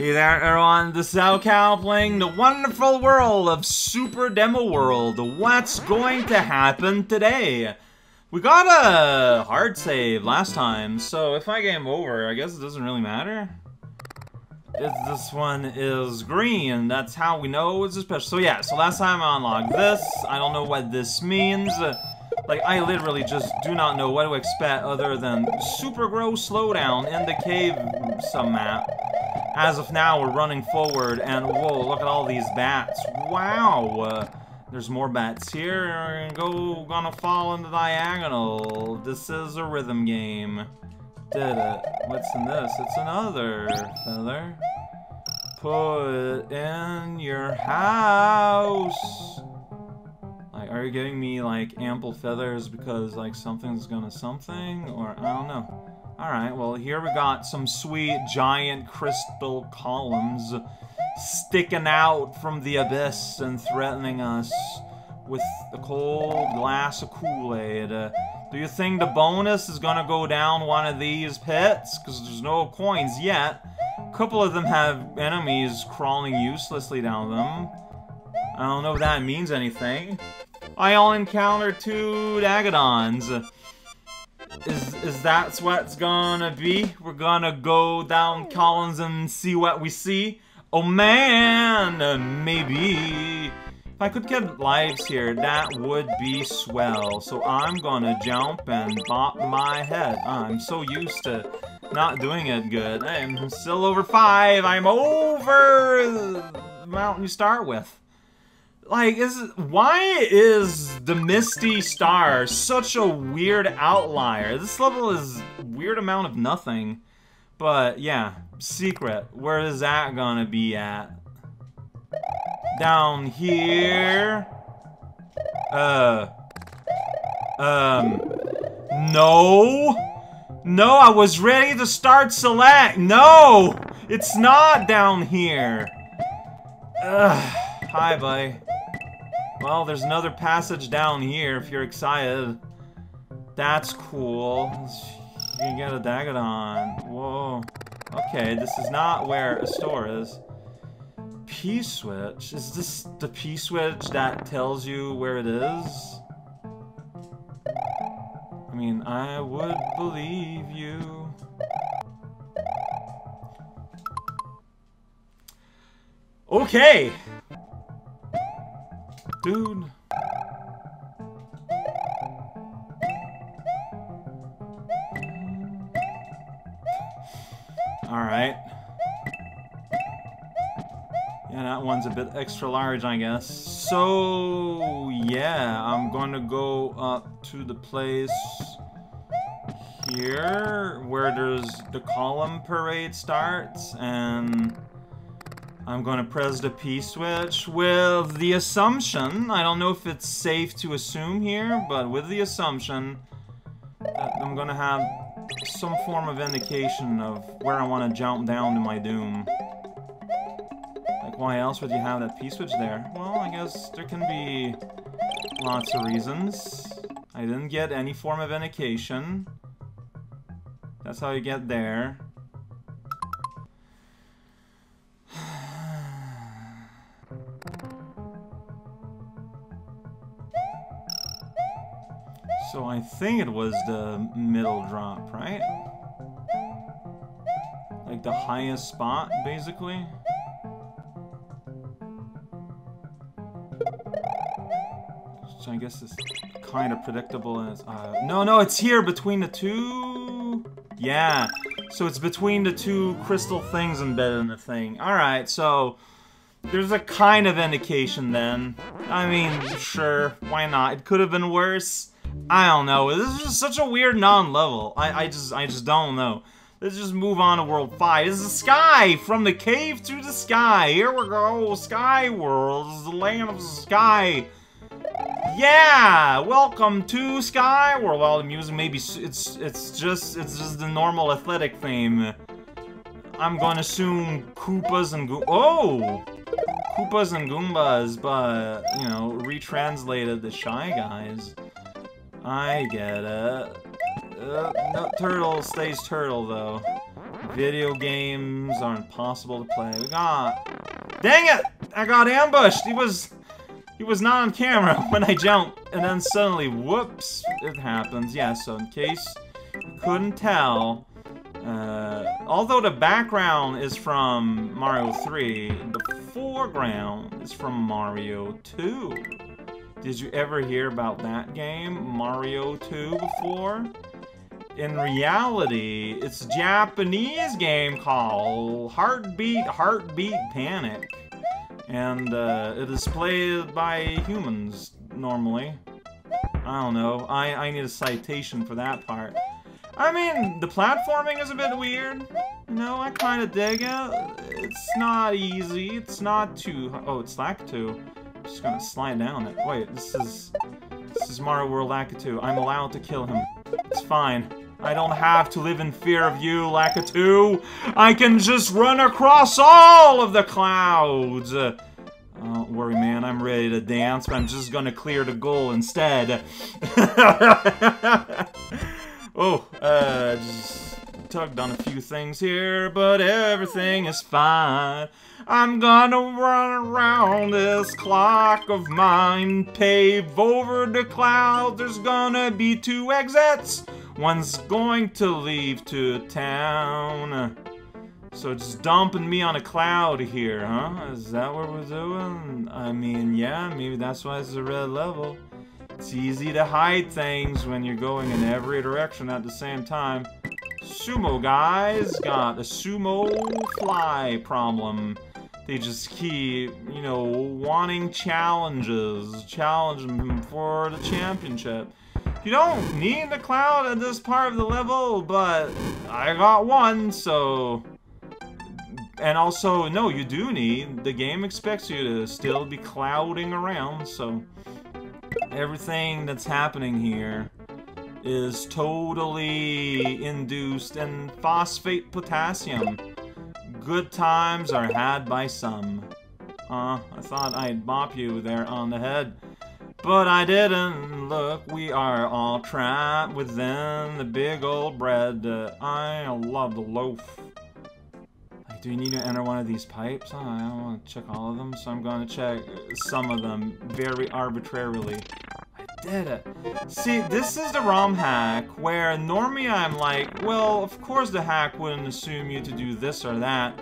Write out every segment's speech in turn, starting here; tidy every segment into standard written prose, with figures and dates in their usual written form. Hey there, everyone, this is raocow playing the wonderful world of Super Demo World. What's going to happen today? We got a hard save last time, so if I game over, I guess it doesn't really matter. It's, this one is green, that's how we know it's a special. So yeah, so last time I unlocked this, I don't know what this means. Like, I literally just do not know what to expect other than Super Grow Slowdown in the cave sub-map. As of now, we're running forward, and whoa, look at all these bats. Wow! There's more bats here. We're gonna fall in the diagonal. This is a rhythm game. Did it. What's in this? It's another feather. Put in your house. Like, are you giving me, like, ample feathers because, like, something's gonna something? Or, I don't know. Alright, well, here we got some sweet giant crystal columns sticking out from the abyss and threatening us with a cold glass of Kool-Aid. Do you think the bonus is gonna go down one of these pits? Because there's no coins yet. A couple of them have enemies crawling uselessly down them. I don't know if that means anything. I'll encounter 2 Dagadons. Is that what's gonna be? We're gonna go down columns and see what we see? Oh man, maybe. If I could get lives here, that would be swell. So I'm gonna jump and bop my head. I'm so used to not doing it good. I'm still over 5. I'm over the mountain you start with. Like, why is the Misty Star such a weird outlier? This level is a weird amount of nothing. But, yeah. Secret. Where is that gonna be at? Down here? No? No, I was ready to start select! No! It's not down here! Ugh. Hi, buddy. Well, there's another passage down here, if you're excited. That's cool. You can get a Dagadon. Whoa. Okay, this is not where a store is. P-switch? Is this the P-switch that tells you where it is? I mean, I would believe you. Okay! Dude. Alright. Yeah, that one's a bit extra large, I guess. So, yeah, I'm gonna go up to the place here where there's the column parade starts, and I'm gonna press the P-switch with the assumption, I don't know if it's safe to assume here, but with the assumption that I'm gonna have some form of indication of where I want to jump down to my doom. Like, why else would you have that P-switch there? Well, I guess there can be lots of reasons. I didn't get any form of indication. That's how you get there. So I think it was the middle drop, right? Like the highest spot, basically. So I guess it's kind of predictable as no, it's here between the 2. Yeah. So it's between the 2 crystal things embedded in the thing. Alright, so there's a kind of indication then. I mean, sure, why not? It could have been worse. I don't know. This is just such a weird non-level. I just don't know. Let's just move on to World 5. This is the sky! From the cave to the sky! Here we go! Sky World! This is the land of the sky! Yeah! Welcome to Sky World! Well, the music maybe it's just the normal athletic theme. I'm gonna assume Koopas and Goombas. Oh! Koopas and Goombas, but, you know, retranslated the Shy Guys. I get it. No, turtle stays turtle, though. Video games are impossible to play. We got... Dang it! I got ambushed! He was not on camera when I jumped, and then suddenly, whoops, it happens. Yeah, so in case you couldn't tell, although the background is from Mario 3, the foreground is from Mario 2. Did you ever hear about that game, Mario 2, before? In reality, it's a Japanese game called Heartbeat Panic. And it is played by humans, normally. I don't know. I need a citation for that part. I mean, the platforming is a bit weird. You know, I kinda dig it. It's not easy. It's not too... Oh, it's Lakitu. I'm just gonna slide down it. Wait, this is Mario World Lakitu. I'm allowed to kill him. It's fine. I don't have to live in fear of you, Lakitu! I can just run across all of the clouds! Don't worry, man, I'm ready to dance, but I'm just gonna clear the goal instead. Oh, just tugged on a few things here, but everything is fine. I'm gonna run around this clock of mine, pave over the cloud, there's gonna be 2 exits! One's going to leave to town. So it's dumping me on a cloud here, huh? Is that what we're doing? I mean, yeah, maybe that's why it's a red level. It's easy to hide things when you're going in every direction at the same time. Sumo guys got a sumo fly problem. They just keep, you know, wanting challenges. Challenge them for the championship. You don't need the cloud at this part of the level, but I got one, so... And also, no, you do need. The game expects you to still be clouding around, so... Everything that's happening here is totally induced in phosphate potassium. Good times are had by some. I thought I'd bop you there on the head. But I didn't. Look, we are all trapped within the big old bread. I love the loaf. Like, do you need to enter one of these pipes? I don't want to check all of them, so I'm going to check some of them very arbitrarily. I did it. See, this is the ROM hack where normally I'm like, well, of course the hack wouldn't assume you to do this or that.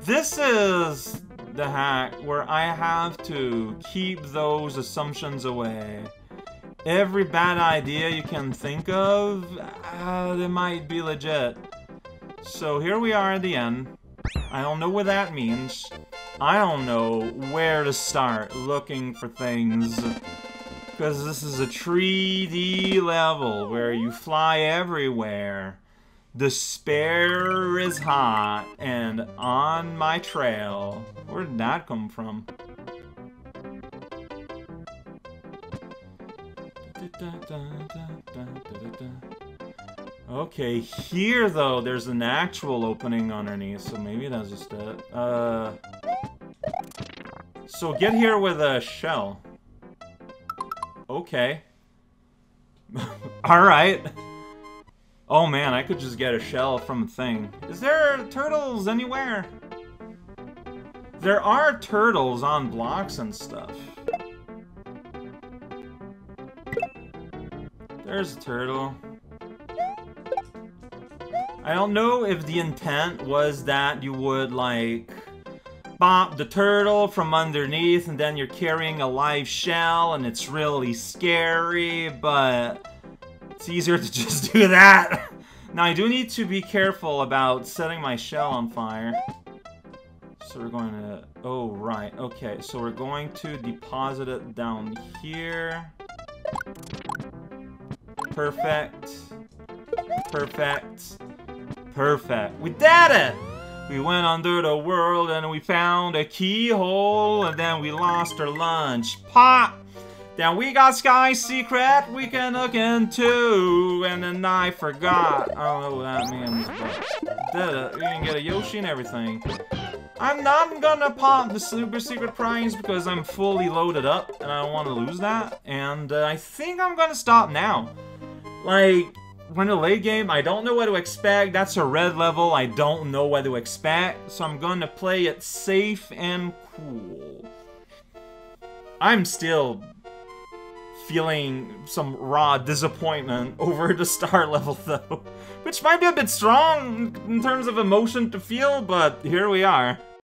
This is... the hack where I have to keep those assumptions away. Every bad idea you can think of, they might be legit. So here we are at the end. I don't know what that means. I don't know where to start looking for things. Because this is a 3D level where you fly everywhere. Despair is hot and on my trail. Where did that come from? Okay, here though, there's an actual opening underneath, so maybe that's just it. So get here with a shell. Okay. Alright. Oh man, I could just get a shell from a thing. Is there turtles anywhere? There are turtles on blocks and stuff. There's a turtle. I don't know if the intent was that you would, like, bop the turtle from underneath and then you're carrying a live shell and it's really scary, but... it's easier to just do that. Now I do need to be careful about setting my shell on fire. So we're going to... Oh, right. Okay, so we're going to deposit it down here. Perfect. Perfect. Perfect. We did it! We went under the world and we found a keyhole and then we lost our lunch. Pop! Then we got Sky Secret we can look into, and then I forgot. I don't know what that means, but did it. We can get a Yoshi and everything. I'm not gonna pop the Super Secret prize because I'm fully loaded up, and I don't want to lose that. And I think I'm gonna stop now. Like, when the late game, I don't know what to expect. That's a red level. I don't know what to expect. So I'm gonna play it safe and cool. I'm still feeling some raw disappointment over the star level though. Which might be a bit strong in terms of emotion to feel, but here we are.